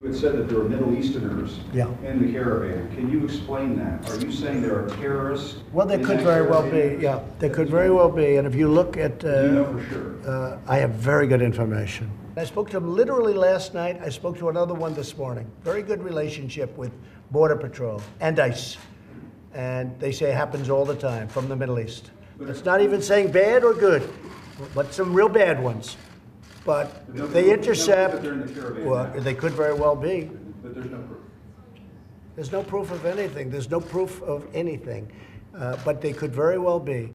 You had said that there were Middle Easterners in the caravan. Can you explain that? Are you saying there are terrorists? Well, there could very well be. Yeah, there could very well be. And if you look at, you know for sure. I have very good information. I spoke to him literally last night. I spoke to another one this morning. Very good relationship with Border Patrol and ICE, and they say it happens all the time from the Middle East. But it's not even saying bad or good, but some real bad ones. But they intercept, well, they could very well be. But there's no proof. There's no proof of anything. But they could very well be.